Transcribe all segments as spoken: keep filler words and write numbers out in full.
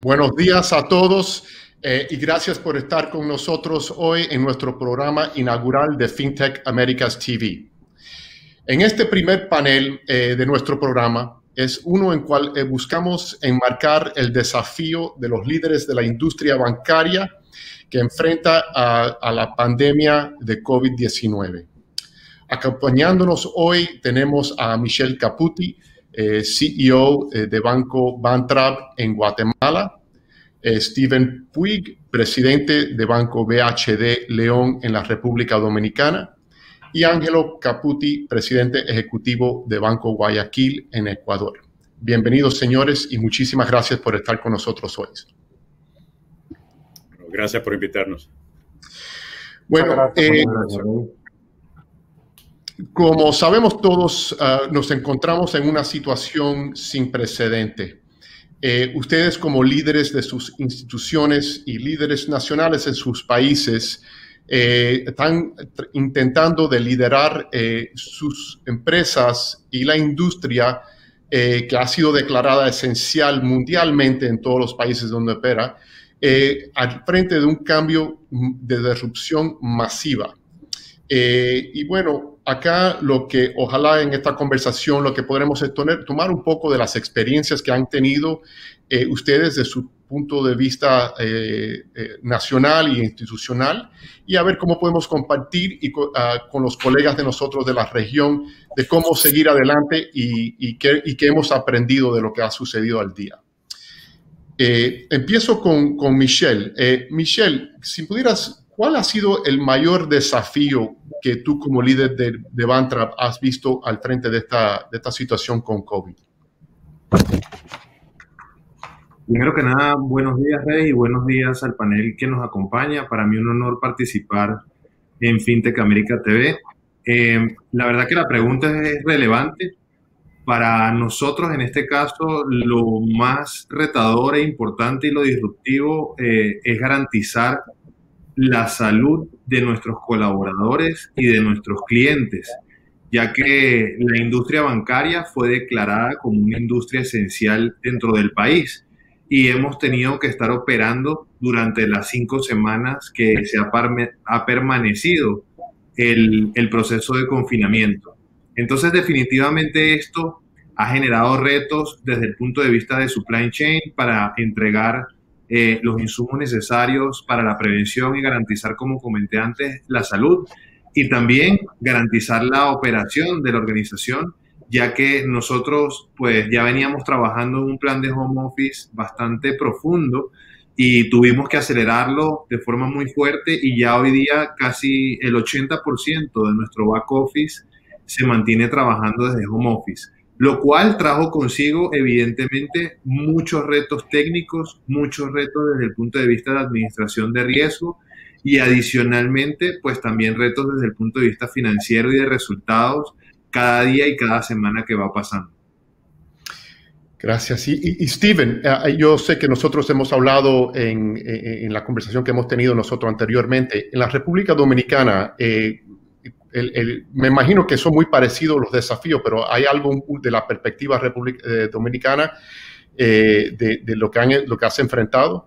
Buenos días a todos eh, y gracias por estar con nosotros hoy en nuestro programa inaugural de Fintech Americas T V. En este primer panel eh, de nuestro programa es uno en cual eh, buscamos enmarcar el desafío de los líderes de la industria bancaria que enfrenta a, a la pandemia de COVID diecinueve. Acompañándonos hoy tenemos a Michel Caputi, Eh, C E O eh, de Banco Bantrab en Guatemala, eh, Steven Puig, presidente de Banco B H D León en la República Dominicana, y Ángelo Caputi, presidente ejecutivo de Banco Guayaquil en Ecuador. Bienvenidos, señores, y muchísimas gracias por estar con nosotros hoy. Gracias por invitarnos. Bueno, gracias, eh, gracias. Como sabemos todos, uh, nos encontramos en una situación sin precedente. Eh, ustedes, como líderes de sus instituciones y líderes nacionales en sus países, eh, están intentando de liderar eh, sus empresas y la industria eh, que ha sido declarada esencial mundialmente en todos los países donde opera, eh, al frente de un cambio de disrupción masiva. Eh, y bueno, acá lo que ojalá en esta conversación lo que podremos es tener, tomar un poco de las experiencias que han tenido eh, ustedes desde su punto de vista eh, eh, nacional e institucional y a ver cómo podemos compartir y, uh, con los colegas de nosotros de la región de cómo seguir adelante y, y, qué, y qué hemos aprendido de lo que ha sucedido al día. Eh, empiezo con, con Michel. Eh, Michel, si pudieras, ¿cuál ha sido el mayor desafío que tú como líder de, de Bantrab has visto al frente de esta, de esta situación con COVID? Primero que nada, buenos días, Rey, y buenos días al panel que nos acompaña. Para mí un honor participar en Fintech América T V. Eh, la verdad que la pregunta es relevante. Para nosotros, en este caso, lo más retador e importante y lo disruptivo eh, es garantizar la salud de nuestros colaboradores y de nuestros clientes, ya que la industria bancaria fue declarada como una industria esencial dentro del país y hemos tenido que estar operando durante las cinco semanas que se ha, ha permanecido el, el proceso de confinamiento. Entonces, definitivamente esto ha generado retos desde el punto de vista de supply chain para entregar Eh, los insumos necesarios para la prevención y garantizar, como comenté antes, la salud y también garantizar la operación de la organización, ya que nosotros pues ya veníamos trabajando en un plan de home office bastante profundo y tuvimos que acelerarlo de forma muy fuerte y ya hoy día casi el ochenta por ciento de nuestro back office se mantiene trabajando desde home office, lo cual trajo consigo, evidentemente, muchos retos técnicos, muchos retos desde el punto de vista de administración de riesgo y, adicionalmente, pues también retos desde el punto de vista financiero y de resultados cada día y cada semana que va pasando. Gracias. Y, y, y Steven, yo sé que nosotros hemos hablado en, en la conversación que hemos tenido nosotros anteriormente. En la República Dominicana, eh, El, el, me imagino que son muy parecidos los desafíos, pero hay algo de la perspectiva republic, eh, dominicana eh, de, de lo que han, lo que has enfrentado.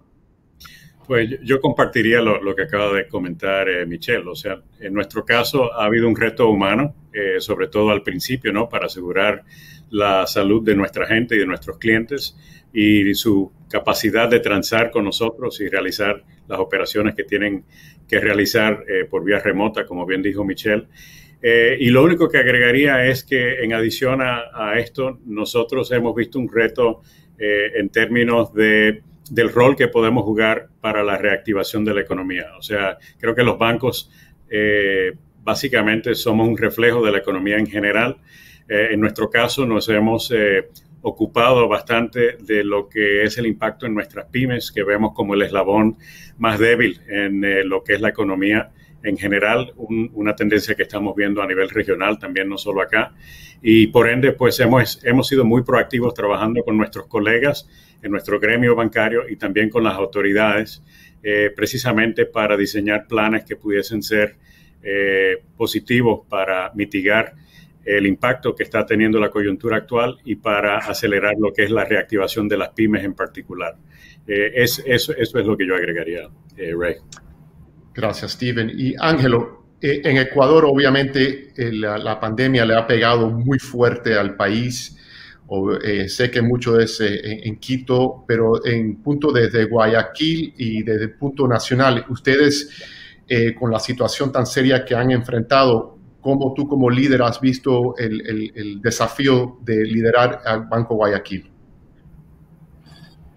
Pues yo, yo compartiría lo, lo que acaba de comentar eh, Michel. O sea, en nuestro caso ha habido un reto humano, eh, sobre todo al principio, ¿no? Para asegurar la salud de nuestra gente y de nuestros clientes y su capacidad de transar con nosotros y realizar las operaciones que tienen que realizar eh, por vía remota, como bien dijo Michel. Eh, y lo único que agregaría es que, en adición a, a esto, nosotros hemos visto un reto eh, en términos de, del rol que podemos jugar para la reactivación de la economía. O sea, creo que los bancos eh, básicamente somos un reflejo de la economía en general. Eh, en nuestro caso nos hemos eh, ocupado bastante de lo que es el impacto en nuestras pymes, que vemos como el eslabón más débil en eh, lo que es la economía en general, un, una tendencia que estamos viendo a nivel regional también, no solo acá. Y por ende, pues hemos, hemos sido muy proactivos trabajando con nuestros colegas en nuestro gremio bancario y también con las autoridades, eh, precisamente para diseñar planes que pudiesen ser eh, positivos para mitigar el impacto que está teniendo la coyuntura actual y para acelerar lo que es la reactivación de las pymes en particular. Eh, es, eso, eso es lo que yo agregaría, eh, Ray. Gracias, Steven. Y Ángelo, eh, en Ecuador obviamente eh, la, la pandemia le ha pegado muy fuerte al país. O, eh, sé que mucho es eh, en, en Quito, pero en punto desde Guayaquil y desde el punto nacional, ustedes eh, con la situación tan seria que han enfrentado, ¿cómo tú como líder has visto el, el, el desafío de liderar al Banco Guayaquil?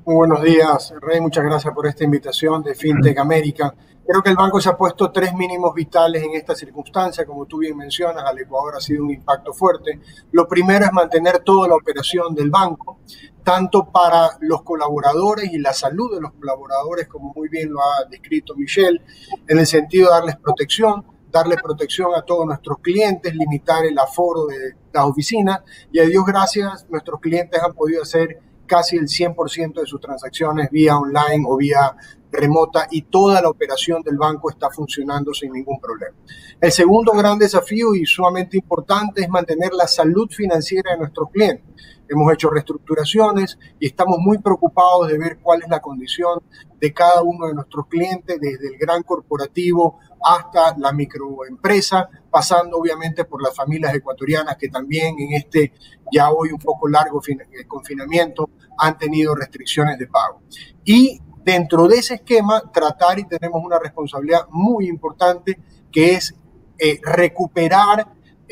Muy buenos días, Rey, muchas gracias por esta invitación de Fintech América. Creo que el banco se ha puesto tres mínimos vitales en esta circunstancia, como tú bien mencionas, al Ecuador ha sido un impacto fuerte. Lo primero es mantener toda la operación del banco, tanto para los colaboradores y la salud de los colaboradores, como muy bien lo ha descrito Michel, en el sentido de darles protección, darle protección a todos nuestros clientes, limitar el aforo de las oficinas, y a Dios gracias, nuestros clientes han podido hacer casi el cien por ciento de sus transacciones vía online o vía remota y toda la operación del banco está funcionando sin ningún problema. El segundo gran desafío y sumamente importante es mantener la salud financiera de nuestros clientes. Hemos hecho reestructuraciones y estamos muy preocupados de ver cuál es la condición de cada uno de nuestros clientes, desde el gran corporativo hasta la microempresa, pasando obviamente por las familias ecuatorianas que también en este ya hoy un poco largo confinamiento han tenido restricciones de pago. Y dentro de ese esquema, tratar y tenemos una responsabilidad muy importante que es eh, recuperar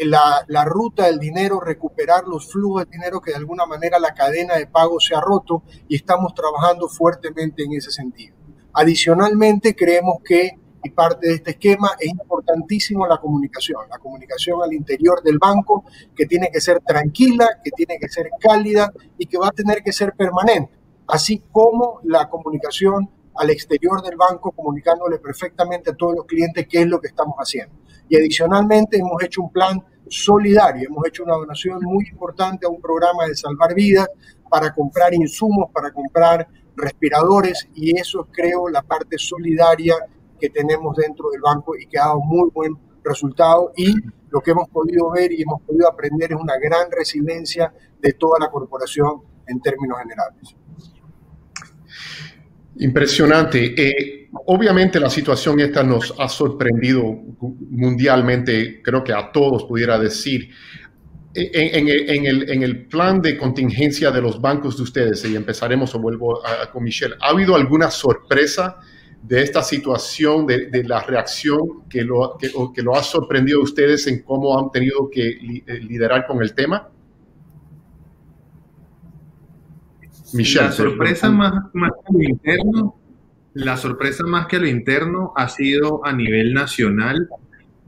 la, la ruta del dinero, recuperar los flujos de dinero que de alguna manera la cadena de pago se ha roto y estamos trabajando fuertemente en ese sentido. Adicionalmente, creemos que y parte de este esquema es importantísimo la comunicación, la comunicación al interior del banco que tiene que ser tranquila, que tiene que ser cálida y que va a tener que ser permanente, así como la comunicación al exterior del banco, comunicándole perfectamente a todos los clientes qué es lo que estamos haciendo. Y adicionalmente hemos hecho un plan solidario, hemos hecho una donación muy importante a un programa de salvar vidas para comprar insumos, para comprar respiradores y eso creo la parte solidaria que tenemos dentro del banco y que ha dado muy buen resultado y lo que hemos podido ver y hemos podido aprender es una gran resiliencia de toda la corporación en términos generales. Impresionante. Eh, obviamente la situación esta nos ha sorprendido mundialmente, creo que a todos pudiera decir. En, en, en, el, en el plan de contingencia de los bancos de ustedes, y empezaremos o vuelvo a, con Michel, ¿ha habido alguna sorpresa de esta situación, de, de la reacción que lo, que, o que lo ha sorprendido a ustedes en cómo han tenido que li, liderar con el tema? Michel, la sorpresa más, más que lo interno, la sorpresa más que lo interno ha sido a nivel nacional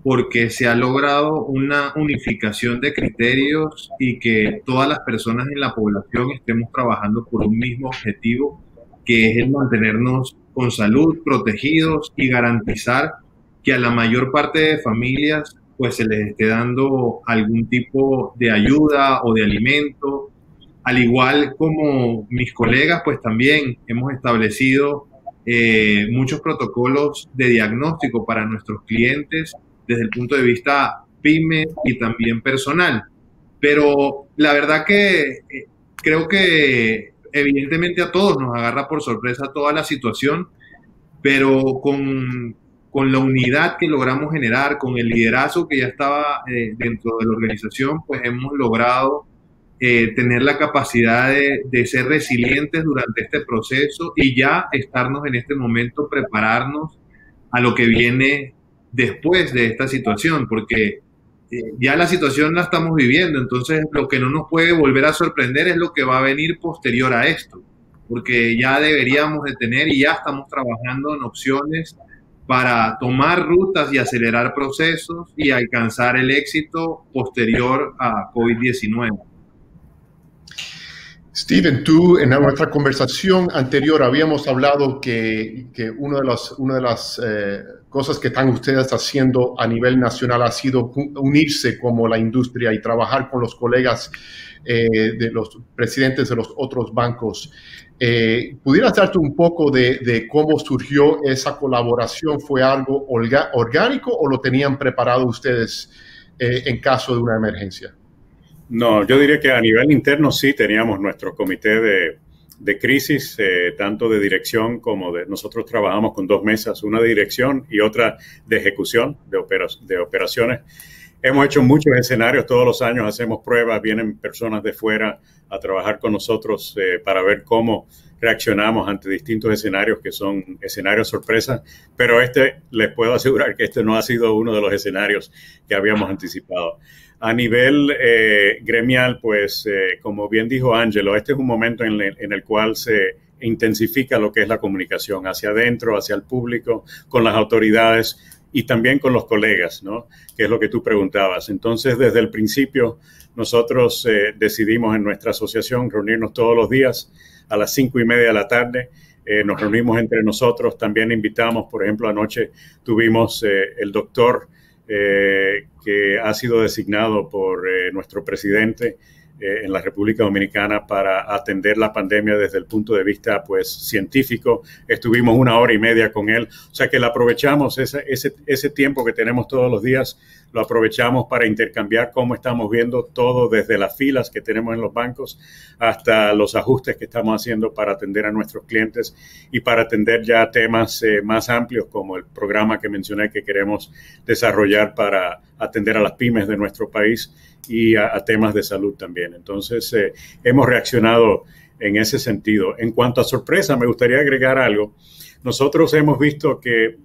porque se ha logrado una unificación de criterios y que todas las personas en la población estemos trabajando por un mismo objetivo, que es el mantenernos con salud, protegidos y garantizar que a la mayor parte de familias pues se les esté dando algún tipo de ayuda o de alimento. Al igual como mis colegas, pues también hemos establecido eh, muchos protocolos de diagnóstico para nuestros clientes desde el punto de vista pyme y también personal. Pero la verdad que eh, creo que evidentemente a todos nos agarra por sorpresa toda la situación, pero con, con la unidad que logramos generar, con el liderazgo que ya estaba eh, dentro de la organización, pues hemos logrado Eh, tener la capacidad de, de ser resilientes durante este proceso y ya estarnos en este momento, prepararnos a lo que viene después de esta situación, porque eh, ya la situación la estamos viviendo, entonces lo que no nos puede volver a sorprender es lo que va a venir posterior a esto, porque ya deberíamos de tener y ya estamos trabajando en opciones para tomar rutas y acelerar procesos y alcanzar el éxito posterior a COVID diecinueve. Steven, tú en nuestra conversación anterior habíamos hablado que, que una de las, una de las eh, cosas que están ustedes haciendo a nivel nacional ha sido unirse como la industria y trabajar con los colegas eh, de los presidentes de los otros bancos. Eh, ¿Pudieras darte un poco de, de cómo surgió esa colaboración? ¿Fue algo orgánico o lo tenían preparado ustedes eh, en caso de una emergencia? No, yo diría que a nivel interno sí teníamos nuestro comité de, de crisis, eh, tanto de dirección como de... Nosotros trabajamos con dos mesas, una de dirección y otra de ejecución de, operas, de operaciones. Hemos hecho muchos escenarios, todos los años hacemos pruebas, vienen personas de fuera a trabajar con nosotros eh, para ver cómo reaccionamos ante distintos escenarios que son escenarios sorpresas, pero este, les puedo asegurar que este no ha sido uno de los escenarios que habíamos anticipado. A nivel eh, gremial, pues, eh, como bien dijo Ángelo, este es un momento en el, en el cual se intensifica lo que es la comunicación hacia adentro, hacia el público, con las autoridades y también con los colegas, ¿no? Que es lo que tú preguntabas. Entonces, desde el principio, nosotros eh, decidimos en nuestra asociación reunirnos todos los días a las cinco y media de la tarde. Eh, nos reunimos entre nosotros, también invitamos, por ejemplo, anoche tuvimos eh, el doctor eh, que ha sido designado por eh, nuestro presidente en la República Dominicana para atender la pandemia desde el punto de vista, pues, científico. Estuvimos una hora y media con él. O sea que lo aprovechamos, ese, ese, ese tiempo que tenemos todos los días, lo aprovechamos para intercambiar cómo estamos viendo todo desde las filas que tenemos en los bancos hasta los ajustes que estamos haciendo para atender a nuestros clientes y para atender ya temas eh, más amplios como el programa que mencioné que queremos desarrollar para atender a las pymes de nuestro país y a, a temas de salud también. Entonces, eh, hemos reaccionado en ese sentido. En cuanto a sorpresa, me gustaría agregar algo. Nosotros hemos visto que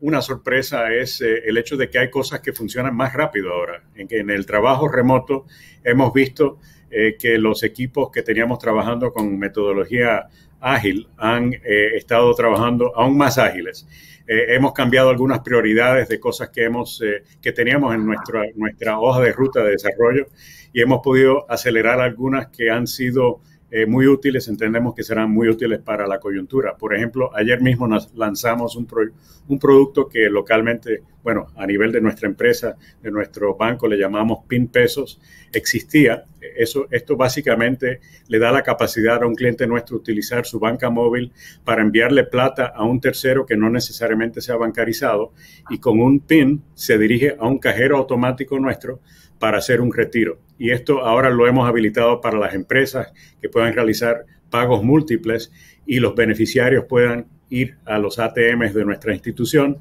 una sorpresa es eh, el hecho de que hay cosas que funcionan más rápido ahora. En, en el trabajo remoto hemos visto eh, que los equipos que teníamos trabajando con metodología ágil han eh, estado trabajando aún más ágiles. Eh, hemos cambiado algunas prioridades de cosas que, hemos, eh, que teníamos en nuestra, nuestra hoja de ruta de desarrollo y hemos podido acelerar algunas que han sido eh, muy útiles, entendemos que serán muy útiles para la coyuntura. Por ejemplo, ayer mismo nos lanzamos un, pro, un producto que localmente, bueno, a nivel de nuestra empresa, de nuestro banco, le llamamos PIN pesos, existía. Eso, esto básicamente le da la capacidad a un cliente nuestro utilizar su banca móvil para enviarle plata a un tercero que no necesariamente sea bancarizado y con un PIN se dirige a un cajero automático nuestro para hacer un retiro. Y esto ahora lo hemos habilitado para las empresas que puedan realizar pagos múltiples y los beneficiarios puedan ir a los A T Ms de nuestra institución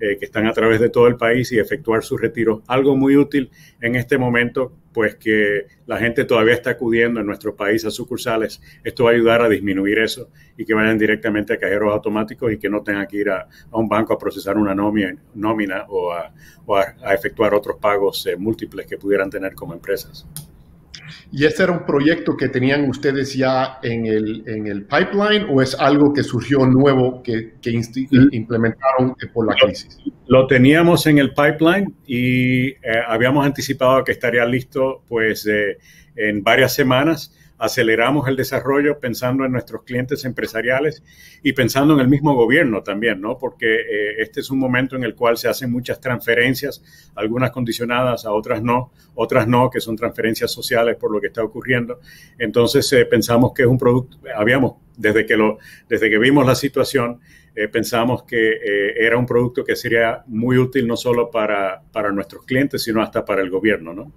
eh, que están a través de todo el país y efectuar sus retiros. Algo muy útil en este momento, pues que la gente todavía está acudiendo en nuestro país a sucursales. Esto va a ayudar a disminuir eso y que vayan directamente a cajeros automáticos y que no tengan que ir a, a un banco a procesar una nómina, nómina o, a, o a, a efectuar otros pagos eh, múltiples que pudieran tener como empresas. ¿Y este era un proyecto que tenían ustedes ya en el, en el pipeline o es algo que surgió nuevo que, que implementaron por la crisis? Lo teníamos en el pipeline y eh, habíamos anticipado que estaría listo, pues, eh, en varias semanas. Aceleramos el desarrollo pensando en nuestros clientes empresariales y pensando en el mismo gobierno también, ¿no? Porque eh, este es un momento en el cual se hacen muchas transferencias, algunas condicionadas, a otras no, otras no, que son transferencias sociales por lo que está ocurriendo. Entonces eh, pensamos que es un producto, habíamos, desde que, lo, desde que vimos la situación, eh, pensamos que eh, era un producto que sería muy útil no solo para, para nuestros clientes, sino hasta para el gobierno, ¿no?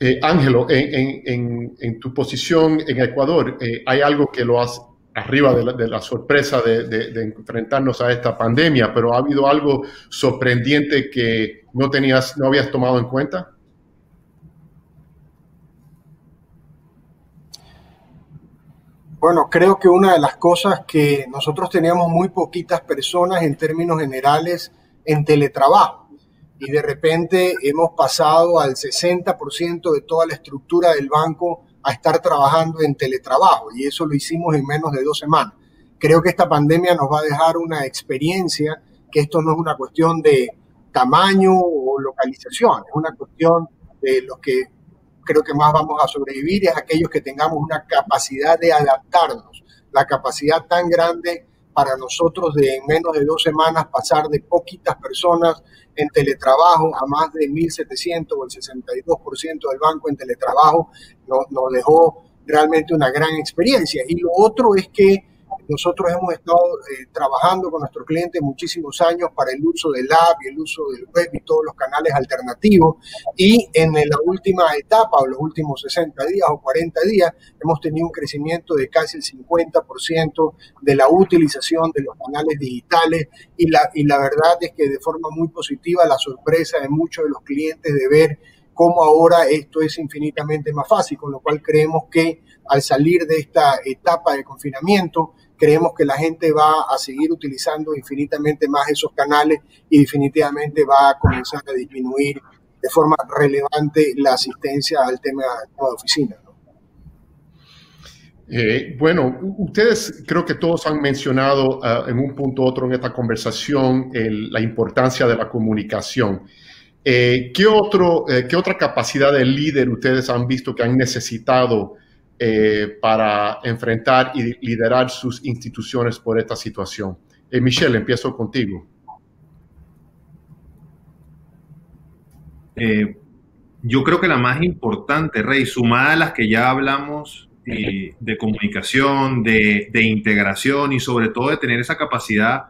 Eh, Ángelo, en, en, en, en tu posición en Ecuador, eh, ¿hay algo que lo has arriba de la, de la sorpresa de, de, de enfrentarnos a esta pandemia, pero ha habido algo sorprendente que no tenías, no habías tomado en cuenta? Bueno, creo que una de las cosas que nosotros teníamos muy poquitas personas en términos generales en teletrabajo. Y de repente hemos pasado al sesenta por ciento de toda la estructura del banco a estar trabajando en teletrabajo y eso lo hicimos en menos de dos semanas. Creo que esta pandemia nos va a dejar una experiencia, que esto no es una cuestión de tamaño o localización, es una cuestión de los que creo que más vamos a sobrevivir, es aquellos que tengamos una capacidad de adaptarnos, la capacidad tan grande para nosotros de en menos de dos semanas pasar de poquitas personas en teletrabajo a más de mil setecientos o el sesenta y dos por ciento del banco en teletrabajo nos, nos dejó realmente una gran experiencia. Y lo otro es que Nosotros hemos estado eh, trabajando con nuestros clientes muchísimos años para el uso del app y el uso del web y todos los canales alternativos, y en la última etapa o los últimos sesenta días o cuarenta días hemos tenido un crecimiento de casi el cincuenta por ciento de la utilización de los canales digitales, y la, y la verdad es que de forma muy positiva la sorpresa de muchos de los clientes de ver cómo ahora esto es infinitamente más fácil, con lo cual creemos que al salir de esta etapa de confinamiento, creemos que la gente va a seguir utilizando infinitamente más esos canales y definitivamente va a comenzar a disminuir de forma relevante la asistencia al tema de oficina, ¿no? Eh, bueno, ustedes creo que todos han mencionado uh, en un punto u otro en esta conversación el, la importancia de la comunicación. Eh, ¿qué, otro, eh, ¿Qué otra capacidad de líder ustedes han visto que han necesitado Eh, para enfrentar y liderar sus instituciones por esta situación? Eh, Michel, empiezo contigo. Eh, yo creo que la más importante, Rey, sumada a las que ya hablamos eh, de comunicación, de, de integración y sobre todo de tener esa capacidad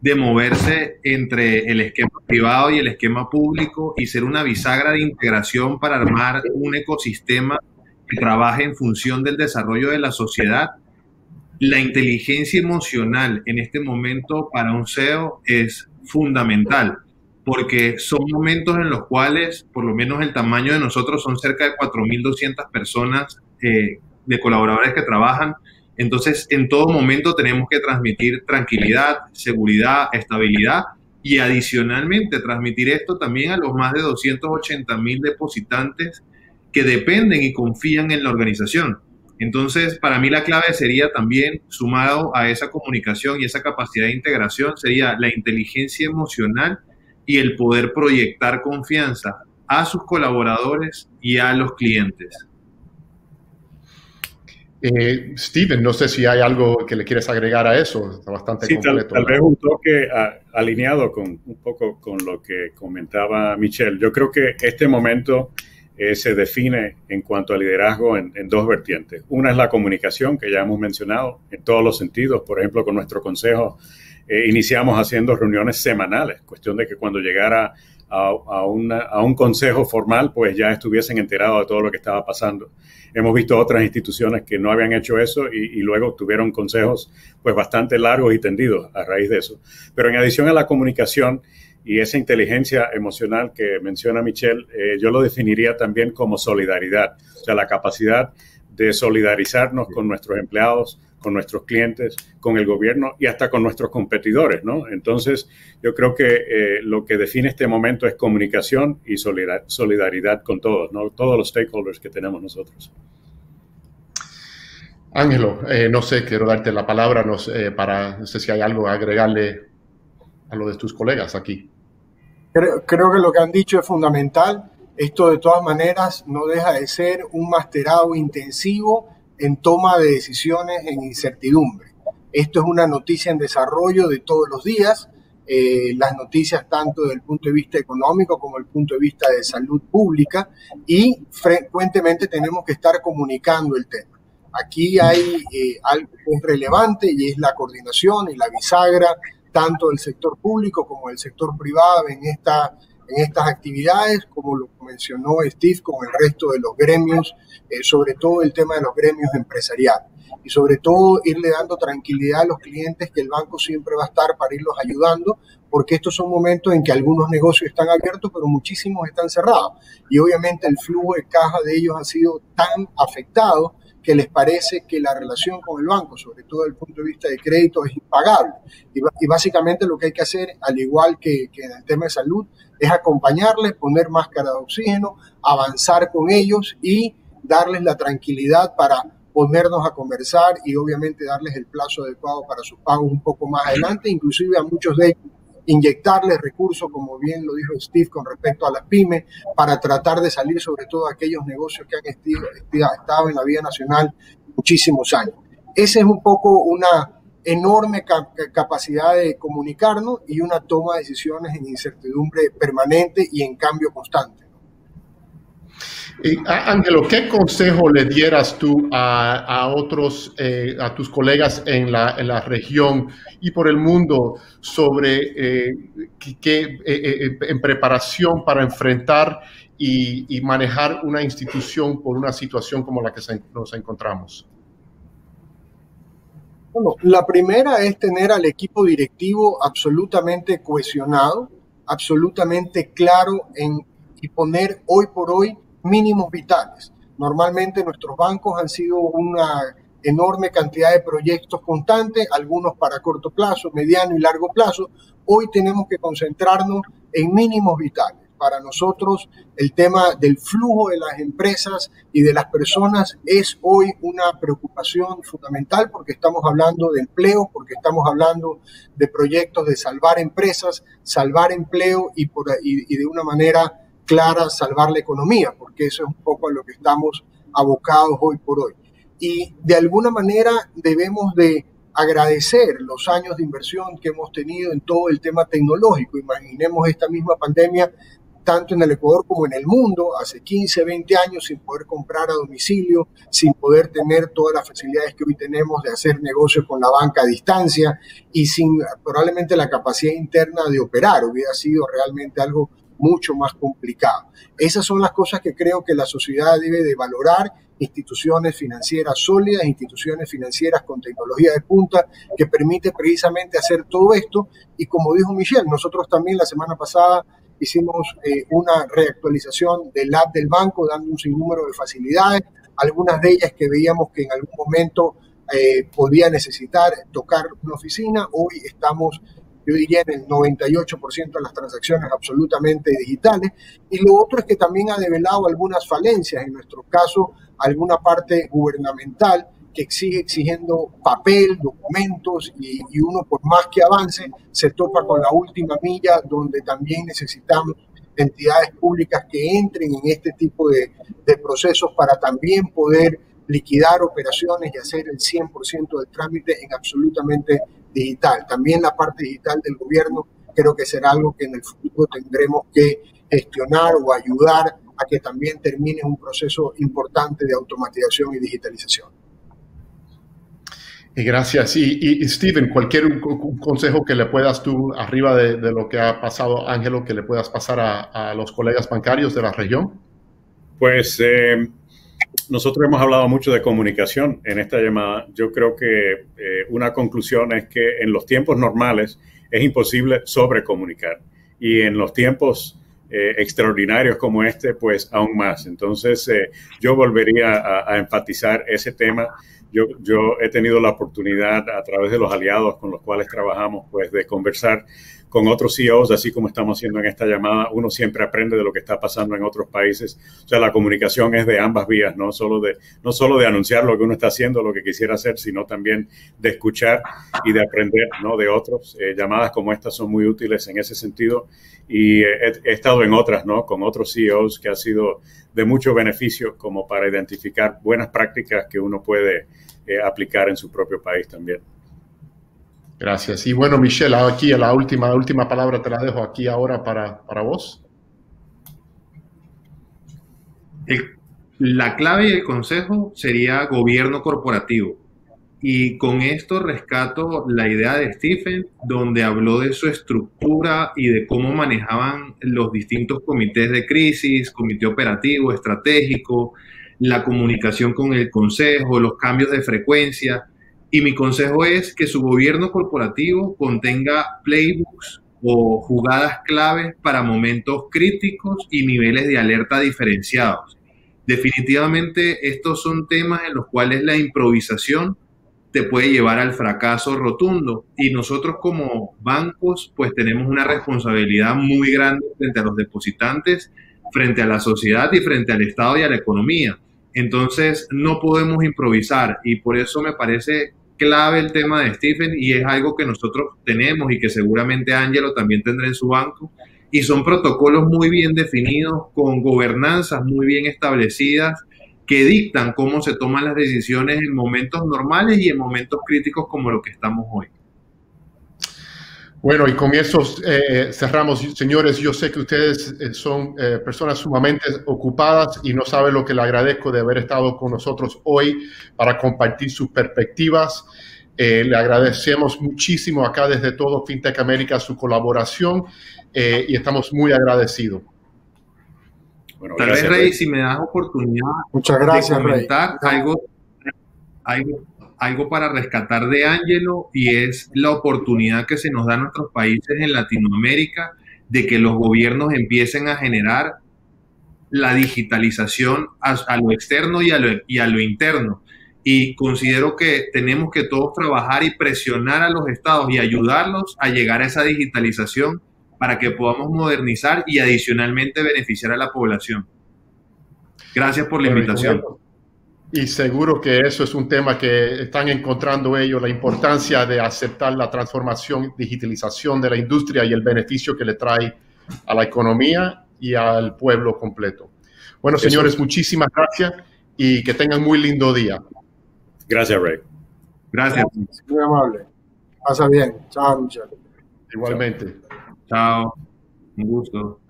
de moverse entre el esquema privado y el esquema público y ser una bisagra de integración para armar un ecosistema que trabaje en función del desarrollo de la sociedad. La inteligencia emocional en este momento para un C E O es fundamental, porque son momentos en los cuales, por lo menos el tamaño de nosotros, son cerca de cuatro mil doscientas personas eh, de colaboradores que trabajan. Entonces, en todo momento tenemos que transmitir tranquilidad, seguridad, estabilidad, y adicionalmente transmitir esto también a los más de doscientos ochenta mil depositantes que dependen y confían en la organización. Entonces, para mí la clave sería también, sumado a esa comunicación y esa capacidad de integración, sería la inteligencia emocional y el poder proyectar confianza a sus colaboradores y a los clientes. Eh, Steven, no sé si hay algo que le quieres agregar a eso. Está bastante sí, completo. Tal, tal vez un toque a, alineado con un poco con lo que comentaba Michel. Yo creo que este momento Eh, se define en cuanto a liderazgo en, en dos vertientes. Una es la comunicación, que ya hemos mencionado en todos los sentidos. Por ejemplo, con nuestro consejo eh, iniciamos haciendo reuniones semanales, cuestión de que cuando llegara a, a, una, a un consejo formal, pues ya estuviesen enterados de todo lo que estaba pasando. Hemos visto otras instituciones que no habían hecho eso y, y luego tuvieron consejos pues bastante largos y tendidos a raíz de eso. Pero en adición a la comunicación y esa inteligencia emocional que menciona Michel, eh, yo lo definiría también como solidaridad. O sea, la capacidad de solidarizarnos con nuestros empleados, con nuestros clientes, con el gobierno y hasta con nuestros competidores, ¿no? Entonces, yo creo que eh, lo que define este momento es comunicación y solidaridad con todos, ¿no? Todos los stakeholders que tenemos nosotros. Ángelo, eh, no sé, quiero darte la palabra, no sé, para, no sé si hay algo a agregarle a lo de tus colegas aquí. Creo, creo que lo que han dicho es fundamental. Esto de todas maneras no deja de ser un masterado intensivo en toma de decisiones en incertidumbre. Esto es una noticia en desarrollo de todos los días. Eh, las noticias tanto desde el punto de vista económico como desde el punto de vista de salud pública, y frecuentemente tenemos que estar comunicando el tema. Aquí hay eh, algo que es relevante y es la coordinación y la bisagra tanto del sector público como del sector privado en, esta, en estas actividades, como lo mencionó Steve, con el resto de los gremios, eh, sobre todo el tema de los gremios empresariales. Y sobre todo irle dando tranquilidad a los clientes que el banco siempre va a estar para irlos ayudando, porque estos son momentos en que algunos negocios están abiertos, pero muchísimos están cerrados. Y obviamente el flujo de caja de ellos ha sido tan afectado que les parece que la relación con el banco, sobre todo desde el punto de vista de crédito, es impagable. Y, y básicamente lo que hay que hacer, al igual que, que en el tema de salud, es acompañarles, poner máscara de oxígeno, avanzar con ellos y darles la tranquilidad para ponernos a conversar y obviamente darles el plazo adecuado para sus pagos un poco más adelante, inclusive a muchos de ellos inyectarles recursos, como bien lo dijo Steve, con respecto a las pymes, para tratar de salir sobre todo a aquellos negocios que han estido, estido, estado en la vida nacional muchísimos años. Esa es un poco una enorme cap capacidad de comunicarnos y una toma de decisiones en incertidumbre permanente y en cambio constante. Ángelo, eh, ¿qué consejo le dieras tú a, a otros, eh, a tus colegas en la, en la región y por el mundo sobre eh, que, eh, eh, en preparación para enfrentar y, y manejar una institución por una situación como la que se, nos encontramos? Bueno, la primera es tener al equipo directivo absolutamente cohesionado, absolutamente claro en, y poner hoy por hoy mínimos vitales. Normalmente nuestros bancos han sido una enorme cantidad de proyectos constantes, algunos para corto plazo, mediano y largo plazo. Hoy tenemos que concentrarnos en mínimos vitales. Para nosotros el tema del flujo de las empresas y de las personas es hoy una preocupación fundamental, porque estamos hablando de empleo, porque estamos hablando de proyectos de salvar empresas, salvar empleo y, por, y, y de una manera clara salvar la economía, porque eso es un poco a lo que estamos abocados hoy por hoy. Y de alguna manera debemos de agradecer los años de inversión que hemos tenido en todo el tema tecnológico. Imaginemos esta misma pandemia tanto en el Ecuador como en el mundo, hace quince, veinte años sin poder comprar a domicilio, sin poder tener todas las facilidades que hoy tenemos de hacer negocios con la banca a distancia y sin probablemente la capacidad interna de operar. Hubiera sido realmente algo mucho más complicado. Esas son las cosas que creo que la sociedad debe de valorar: instituciones financieras sólidas, instituciones financieras con tecnología de punta que permite precisamente hacer todo esto. Y como dijo Michel, nosotros también la semana pasada hicimos eh, una reactualización del app del banco, dando un sinnúmero de facilidades, algunas de ellas que veíamos que en algún momento eh, podía necesitar tocar una oficina. Hoy estamos, yo diría, en el noventa y ocho por ciento de las transacciones absolutamente digitales. Y lo otro es que también ha develado algunas falencias, en nuestro caso, alguna parte gubernamental que sigue exigiendo papel, documentos, y, y uno por más que avance se topa con la última milla, donde también necesitamos entidades públicas que entren en este tipo de, de procesos para también poder liquidar operaciones y hacer el cien por ciento del trámite en absolutamente digital. También la parte digital del gobierno creo que será algo que en el futuro tendremos que gestionar o ayudar a que también termine un proceso importante de automatización y digitalización. Gracias. Y, y Steven, cualquier un, un consejo que le puedas tú, arriba de, de lo que ha pasado Ángelo, que le puedas pasar a, a los colegas bancarios de la región. Pues eh, nosotros hemos hablado mucho de comunicación en esta llamada. Yo creo que eh, una conclusión es que en los tiempos normales es imposible sobrecomunicar, y en los tiempos eh, extraordinarios como este, pues aún más. Entonces eh, yo volvería a, a enfatizar ese tema. Yo, yo he tenido la oportunidad, a través de los aliados con los cuales trabajamos, pues de conversar con otros C E Os, así como estamos haciendo en esta llamada. Uno siempre aprende de lo que está pasando en otros países. O sea, la comunicación es de ambas vías, no solo de, no solo de anunciar lo que uno está haciendo, lo que quisiera hacer, sino también de escuchar y de aprender, ¿no?, de otros. Eh, llamadas como estas son muy útiles en ese sentido. Y eh, he, he estado en otras, ¿no?, con otros C E Os, que ha sido de mucho beneficio como para identificar buenas prácticas que uno puede eh, aplicar en su propio país también. Gracias. Y bueno, Michel, aquí a la última, última palabra te la dejo aquí ahora para, para vos. El, la clave y el consejo sería gobierno corporativo. Y con esto rescato la idea de Steven, donde habló de su estructura y de cómo manejaban los distintos comités de crisis, comité operativo, estratégico, la comunicación con el consejo, los cambios de frecuencia. Y mi consejo es que su gobierno corporativo contenga playbooks o jugadas claves para momentos críticos y niveles de alerta diferenciados. Definitivamente estos son temas en los cuales la improvisación te puede llevar al fracaso rotundo, y nosotros como bancos pues tenemos una responsabilidad muy grande frente a los depositantes, frente a la sociedad y frente al Estado y a la economía. Entonces no podemos improvisar, y por eso me parece clave el tema de Steven, y es algo que nosotros tenemos y que seguramente Ángelo también tendrá en su banco, y son protocolos muy bien definidos, con gobernanzas muy bien establecidas que dictan cómo se toman las decisiones en momentos normales y en momentos críticos como lo que estamos hoy. Bueno, y con eso eh, cerramos. Señores, yo sé que ustedes eh, son eh, personas sumamente ocupadas y no saben lo que le agradezco de haber estado con nosotros hoy para compartir sus perspectivas. Eh, le agradecemos muchísimo acá desde todo Fintech América su colaboración eh, y estamos muy agradecidos. Bueno, tal vez, Rey, Rey, si me das oportunidad Muchas gracias, de comentar algo, algo, algo para rescatar de Ángelo, y es la oportunidad que se nos da a nuestros países en Latinoamérica de que los gobiernos empiecen a generar la digitalización a, a lo externo y a lo, y a lo interno. Y considero que tenemos que todos trabajar y presionar a los estados y ayudarlos a llegar a esa digitalización para que podamos modernizar y adicionalmente beneficiar a la población. Gracias por la invitación. Y seguro que eso es un tema que están encontrando ellos, la importancia de aceptar la transformación, digitalización de la industria y el beneficio que le trae a la economía y al pueblo completo. Bueno, señores, eso. Muchísimas gracias y que tengan muy lindo día. Gracias, Rey. Gracias. Gracias. Muy amable. Pasa bien. Chao, Michel. Igualmente. Chao. Chao. Un gusto.